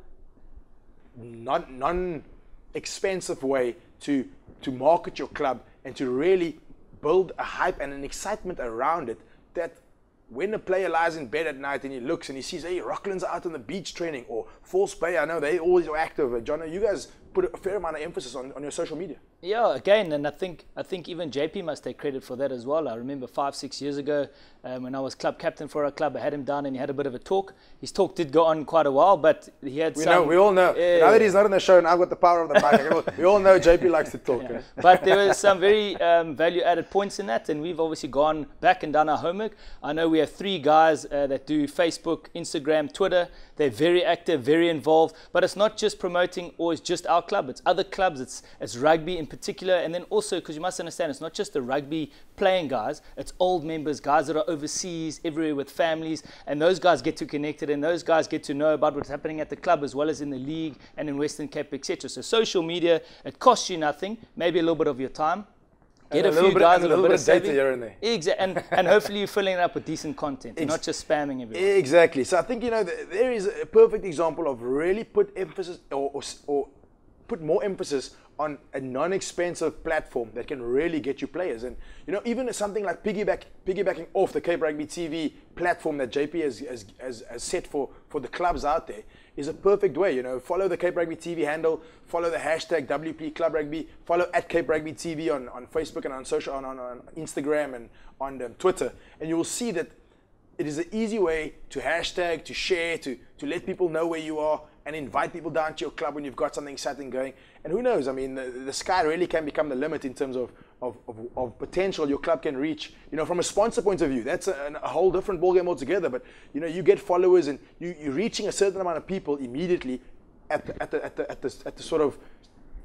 not non-expensive way to, to market your club and to really build a hype and an excitement around it, that when a player lies in bed at night and he looks and he sees, hey, Rockland's out on the beach training, or False Bay, I know they always are active. John, you guys put a fair amount of emphasis on, on your social media. Yeah, again, and I think I think even J P must take credit for that as well. I remember five, six years ago um, when I was club captain for our club, I had him down and he had a bit of a talk. His talk did go on quite a while, but he had we some... We know, we all know. Uh, now that he's not on the show and I've got the power of the mic, we all know J P likes to talk. Yeah. But there were some very um, value-added points in that, and we've obviously gone back and done our homework. I know we have three guys uh, that do Facebook, Instagram, Twitter. They're very active, very involved, but it's not just promoting always just our club, it's other clubs, it's, it's rugby in particular, and then also, because you must understand, it's not just the rugby playing guys, it's old members, guys that are overseas, everywhere with families, and those guys get to connected, and those guys get to know about what's happening at the club as well as in the league and in Western Cape, et cetera. So social media, it costs you nothing, maybe a little bit of your time. Get a, a few bit, guys and a little, little bit, bit of data here and there. Exactly, and, and hopefully you're filling it up with decent content, not just spamming everyone. Exactly. So I think, you know, th there is a perfect example of really put emphasis or, or, or put more emphasis on a non-expensive platform that can really get you players. And, you know, even something like piggyback, piggybacking off the Cape Rugby T V platform that J P has, has, has, has set for, for the clubs out there is a perfect way. You know, follow the Cape Rugby T V handle, follow the hashtag W P Club Rugby, follow at Cape Rugby T V on, on Facebook and on social, on, on, on Instagram and on um, Twitter. And you will see that it is an easy way to hashtag, to share, to, to let people know where you are, and invite people down to your club when you've got something exciting going. And who knows, I mean, the, the sky really can become the limit in terms of, of, of, of potential your club can reach. You know, from a sponsor point of view, that's a, a whole different ballgame altogether. But, you know, you get followers and you, you're reaching a certain amount of people immediately at the, at the, at the, at the, at the sort of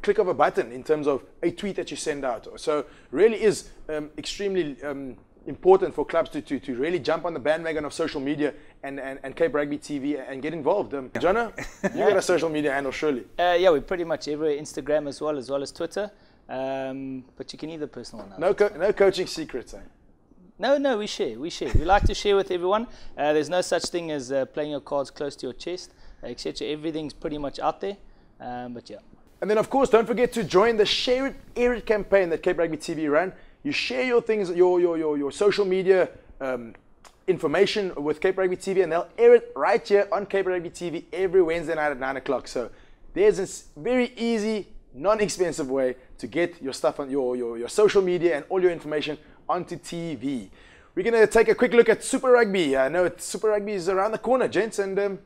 click of a button in terms of a tweet that you send out. So really is um, extremely um, important for clubs to, to, to really jump on the bandwagon of social media and, and, and Cape Rugby T V and get involved. Um, Jonah, you got a social media handle, surely? Uh, yeah, we're pretty much everywhere, Instagram as well, as well as Twitter. Um, but you can either personal now. No, co no coaching secrets, eh? No, no, we share, we share. We like to share with everyone. Uh, there's no such thing as uh, playing your cards close to your chest, et cetera. Everything's pretty much out there, um, but yeah. And then, of course, don't forget to join the Share It, Air It campaign that Cape Rugby T V ran. You share your things, your your your, your social media um, information with Cape Rugby T V, and they'll air it right here on Cape Rugby T V every Wednesday night at nine o'clock. So there's this very easy, non-expensive way to get your stuff on your, your your social media and all your information onto T V. We're gonna take a quick look at Super Rugby. I know it's, Super Rugby is around the corner, gents, and um,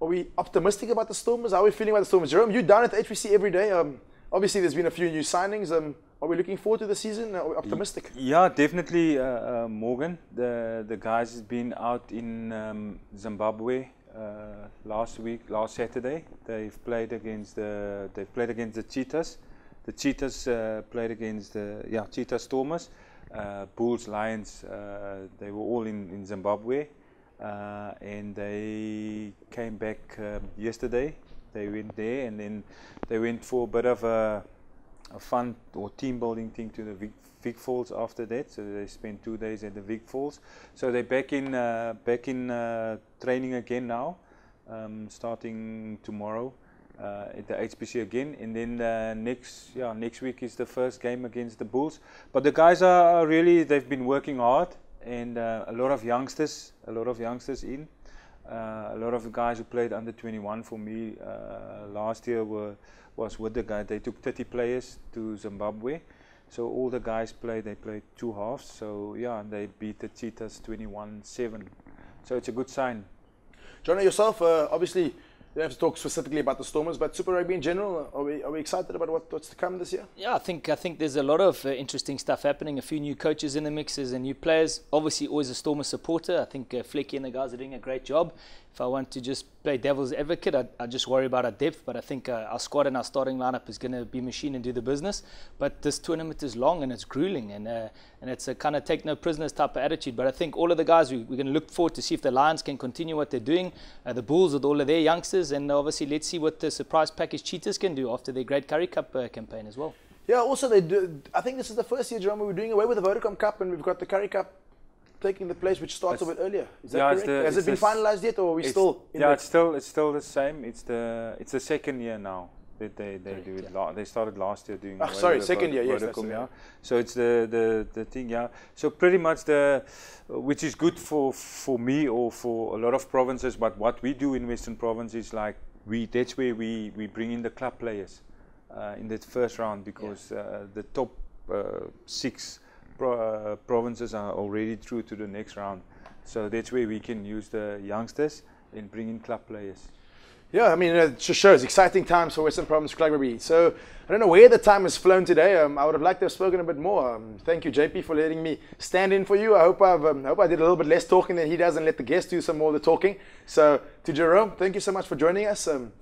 are we optimistic about the Stormers? How are we feeling about the Stormers? Jerome, you're down at the H B C every day. Um, obviously, there's been a few new signings. Um, Are we looking forward to the season? Are we optimistic? Yeah, definitely, uh, uh, Morgan. The the guys has been out in um, Zimbabwe uh, last week, last Saturday. They've played against the they've played against the Cheetahs. The Cheetahs uh, played against the yeah Cheetah Stormers, uh, Bulls, Lions. Uh, they were all in in Zimbabwe, uh, and they came back uh, yesterday. They went there and then they went for a bit of a. a fun or team building thing to the Vic, Vic Falls after that, so they spent two days at the Vic Falls. So they're back in uh, back in uh, training again now, um, starting tomorrow uh, at the H B C again, and then uh, next yeah next week is the first game against the Bulls. But the guys are really, they've been working hard, and uh, a lot of youngsters, a lot of youngsters in, uh, a lot of the guys who played under twenty-one for me uh, last year were. was with the guy. They took thirty players to Zimbabwe, so all the guys played. They played two halves, so yeah, and they beat the Cheetahs twenty-one seven, so it's a good sign. Jonah, yourself, uh, obviously you don't have to talk specifically about the Stormers, but Super Rugby in general, are we, are we excited about what, what's to come this year? Yeah, I think, I think there's a lot of uh, interesting stuff happening, a few new coaches in the mixes and new players. Obviously always a Stormer supporter. I think uh, Flecky and the guys are doing a great job. If I want to just play devil's advocate, I, I just worry about our depth, but I think uh, our squad and our starting lineup is going to be machine and do the business. But this tournament is long and it's grueling, and uh, and it's a kind of take no prisoners type of attitude. But I think all of the guys, we, we're going to look forward to see if the Lions can continue what they're doing, uh, the Bulls with all of their youngsters, and obviously let's see what the surprise package Cheetahs can do after their great Currie Cup uh, campaign as well. Yeah, also they do. I think this is the first year, Jerome, we're doing away with the Vodacom Cup and we've got the Currie Cup taking the place, which starts that's a bit earlier. Is that yeah, correct? The, Has it been finalized yet, or are we still? In yeah, it's still it's still the same. It's the it's the second year now that they they correct, do it. Yeah. La they started last year doing. Oh, sorry, second year, yes, that's yeah. So it's the, the the thing, yeah. So pretty much the, which is good for for me or for a lot of provinces. But what we do in Western Province is like we that's where we we bring in the club players uh, in the first round, because yeah. uh, the top uh, six. Pro, uh, provinces are already through to the next round, so that's where we can use the youngsters and bring in club players. Yeah, I mean, it just shows exciting times for Western Province Club Rugby. So I don't know where the time has flown today. Um, I would have liked to have spoken a bit more. Um, thank you, J P, for letting me stand in for you. I hope I've um, I hope I did a little bit less talking than he does, and let the guests do some more of the talking. So to Jerome, thank you so much for joining us. Um,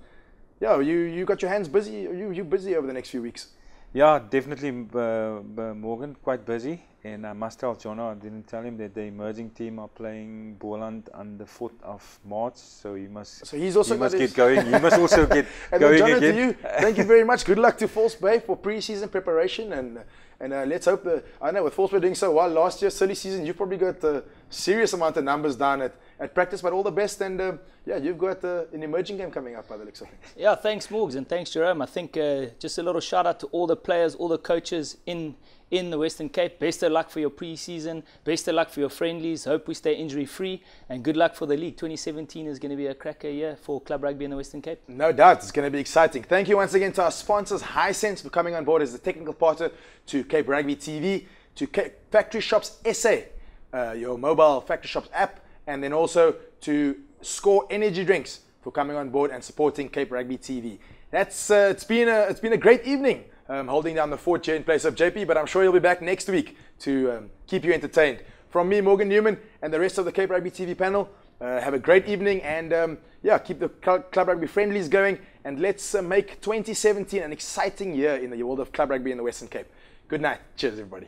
yeah, you you got your hands busy. You you busy over the next few weeks. Yeah, definitely, uh, Morgan, quite busy, and I must tell Jono, I didn't tell him that the emerging team are playing Boland on the fourth of March, so he must, so he's also he must get going, he must also get and going Jono, again. To you, thank you very much, good luck to False Bay for pre-season preparation, and and uh, let's hope, the, I know with False Bay doing so well last year, silly season, you've probably got a serious amount of numbers down at at practice. But all the best, and uh, yeah, you've got uh, an emerging game coming up by the looks of things. Yeah, thanks Morgs, and thanks Jerome. I think uh, just a little shout out to all the players, all the coaches in in the Western Cape. Best of luck for your pre-season, best of luck for your friendlies, hope we stay injury free, and good luck for the league. twenty seventeen is going to be a cracker year for club rugby in the Western Cape. No doubt, it's going to be exciting. Thank you once again to our sponsors, Hisense, for coming on board as the technical partner to Cape Rugby T V, to Cape Factory Shops S A, uh, your mobile Factory Shops app, and then also to Score Energy Drinks for coming on board and supporting Cape Rugby T V. That's uh, it's been a it's been a great evening. Um, holding down the fort chair in place of J P, but I'm sure he'll be back next week to um, keep you entertained. From me, Morgan Newman, and the rest of the Cape Rugby T V panel, uh, have a great evening, and um, yeah, keep the club rugby friendlies going, and let's uh, make twenty seventeen an exciting year in the world of club rugby in the Western Cape. Good night. Cheers, everybody.